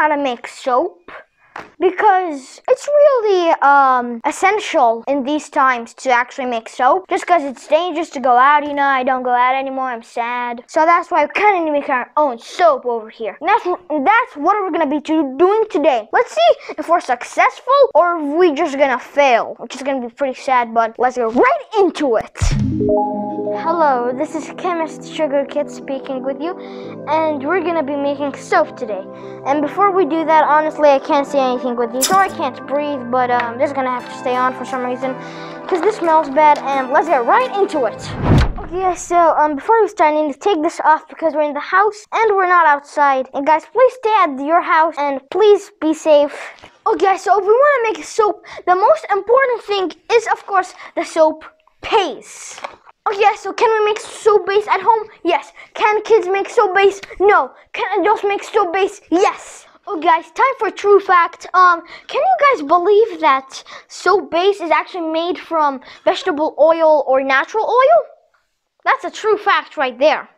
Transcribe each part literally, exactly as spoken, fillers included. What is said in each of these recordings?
how to make soap, because it's really um, essential in these times to actually make soap. Just because it's dangerous to go out, you know, I don't go out anymore, I'm sad. So that's why we kind of need to make our own soap over here. And that's, and that's what we're going to be do doing today. Let's see if we're successful or if we're just going to fail, which is going to be pretty sad, but let's go right into it. Hello, this is Chemist Sugar Kid speaking with you, and we're going to be making soap today. And before we do that, honestly, I can't say anything with these, so I can't breathe, but um, this is gonna have to stay on for some reason because this smells bad, and let's get right into it. Yeah, so um, before we start, I need to take this off because we're in the house and we're not outside. And guys, please stay at your house and please be safe. Okay, so if we want to make soap, the most important thing is, of course, the soap paste. Okay, so can we make soap base at home? Yes. Can kids make soap base? No. Can adults make soap base? Yes. Oh guys, time for true fact. Um, can you guys believe that soap base is actually made from vegetable oil or natural oil? That's a true fact right there.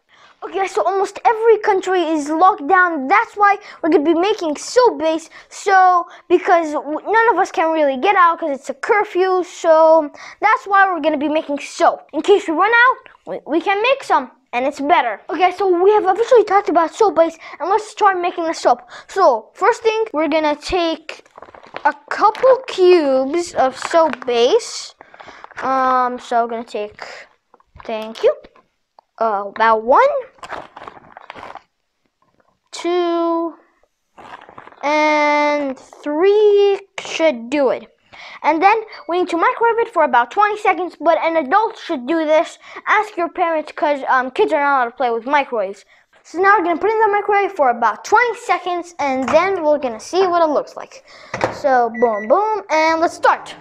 Okay, so almost every country is locked down. That's why we're going to be making soap base. So, because none of us can really get out because it's a curfew. So, that's why we're going to be making soap. In case we run out, we can make some. And it's better. Okay, so we have officially talked about soap base, and let's start making the soap. So, first thing, we're gonna take a couple cubes of soap base. Um, so I'm gonna take, thank you, uh, about one, two, and three should do it. And then we need to microwave it for about twenty seconds, but an adult should do this. Ask your parents, because um, kids are not allowed to play with microwaves. So now we're going to put it in the microwave for about twenty seconds, and then we're going to see what it looks like. So boom, boom, and let's start.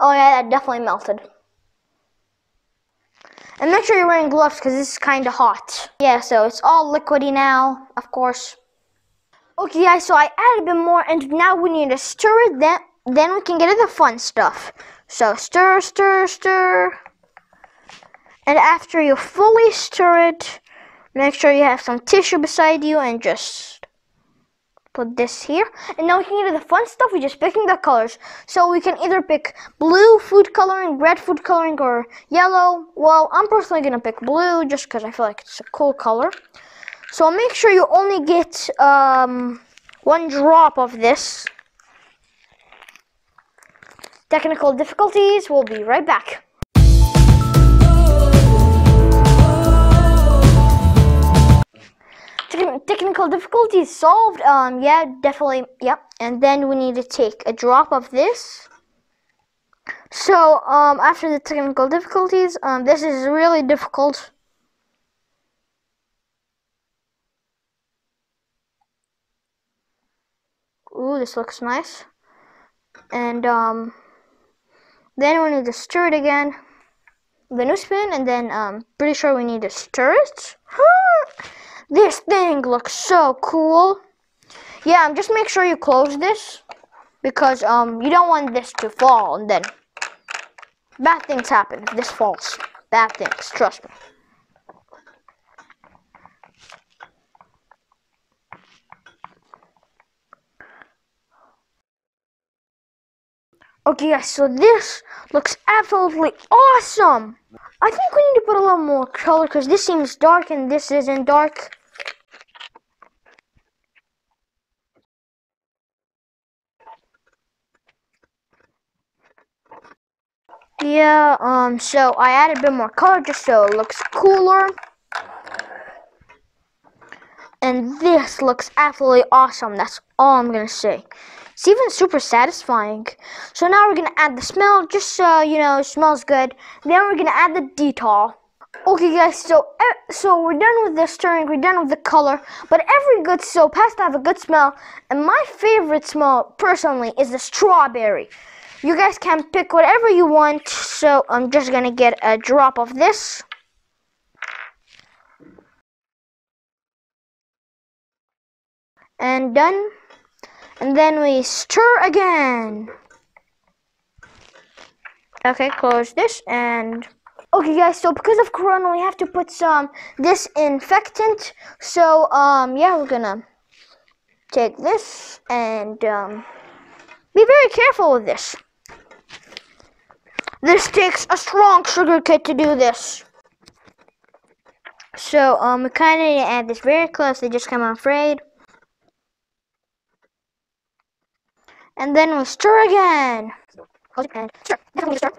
Oh yeah, that definitely melted. And make sure you're wearing gloves, because this is kind of hot. Yeah, so it's all liquidy now, of course. Okay guys, so I added a bit more, and now we need to stir it, then, then we can get into the fun stuff. So stir, stir, stir. And after you fully stir it, make sure you have some tissue beside you and just put this here. And now we can get into the fun stuff, we're just picking the colors. So we can either pick blue food coloring, red food coloring, or yellow. Well, I'm personally going to pick blue just because I feel like it's a cool color. So make sure you only get um, one drop of this. Technical difficulties, we'll be right back. Te- technical difficulties solved, um, yeah, definitely, yep. And then we need to take a drop of this. So um, after the technical difficulties, um, this is really difficult. Ooh, this looks nice. And um, then we need to stir it again with a new spoon, and then um, pretty sure we need to stir it. This thing looks so cool. Yeah, um, just make sure you close this, because um, you don't want this to fall, and then bad things happen if this falls. Bad things, trust me. Okay guys, so this looks absolutely awesome. I think we need to put a little more color because this seems dark and this isn't dark. Yeah, um, so I added a bit more color just so it looks cooler. And this looks absolutely awesome, that's all I'm gonna say. It's even super satisfying. So now we're gonna add the smell, just so you know, it smells good. Then we're gonna add the Dettol. Okay guys, so so we're done with the stirring, we're done with the color, but every good soap has to have a good smell, and my favorite smell, personally, is the strawberry. You guys can pick whatever you want, so I'm just gonna get a drop of this. And done. And then we stir again. Okay, close this and Okay, guys, so because of Corona, we have to put some disinfectant. So, um, yeah, we're gonna take this and um, be very careful with this. This takes a strong sugar kid to do this. So, um, we kind of need to add this very close. They just come afraid. And then we'll stir again. And stir. Definitely stir.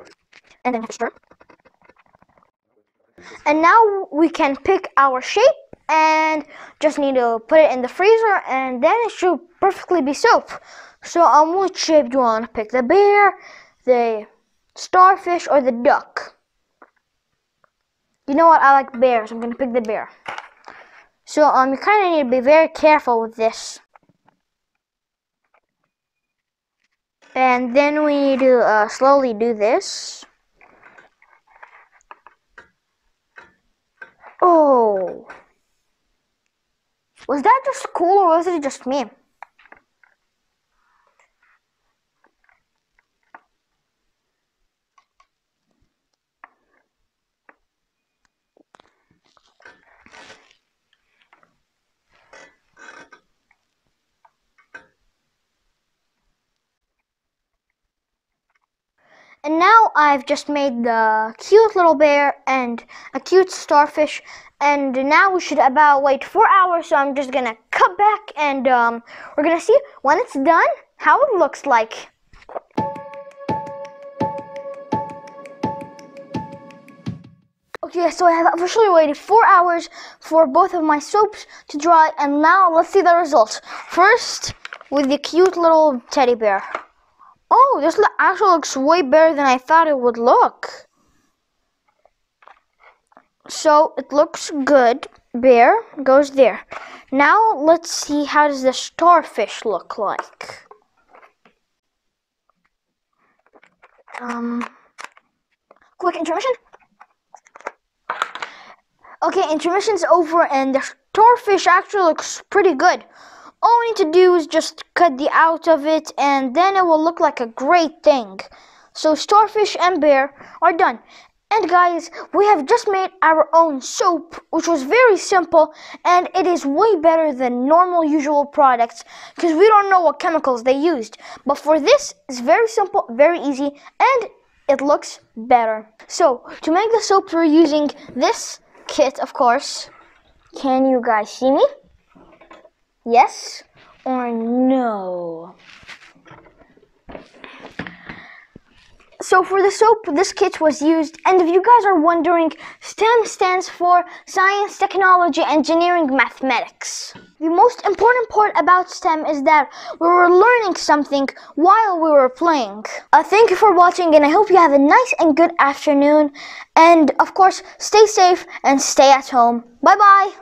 And then stir. And now we can pick our shape and just need to put it in the freezer, and then it should perfectly be soaked. So um, which shape do you want to pick? The bear, the starfish, or the duck? You know what? I like bears. I'm going to pick the bear. So um, you kind of need to be very careful with this. And then we need to uh, slowly do this. Oh, was that just cool, or was it just me? And now I've just made the cute little bear and a cute starfish, and now we should about wait four hours, so I'm just gonna cut back, and um, we're gonna see when it's done how it looks like. Okay, so I have officially waited four hours for both of my soaps to dry, and now let's see the results. First, with the cute little teddy bear. Oh, this actually looks way better than I thought it would look. So it looks good. Bear goes there. Now let's see, how does the starfish look like? Um, quick intermission. Okay, intermission's over, and the starfish actually looks pretty good. All we need to do is just cut the out of it, and then it will look like a great thing. So starfish and bear are done. And guys, we have just made our own soap, which was very simple, and it is way better than normal usual products, because we don't know what chemicals they used. But for this, it's very simple, very easy, and it looks better. So to make the soap, we're using this kit, of course. Can you guys see me? Yes or no? So for the soap, this kit was used, and if you guys are wondering, STEM stands for Science, Technology, Engineering, Mathematics. The most important part about STEM is that we were learning something while we were playing. Uh, thank you for watching, and I hope you have a nice and good afternoon, and of course, stay safe and stay at home. Bye bye!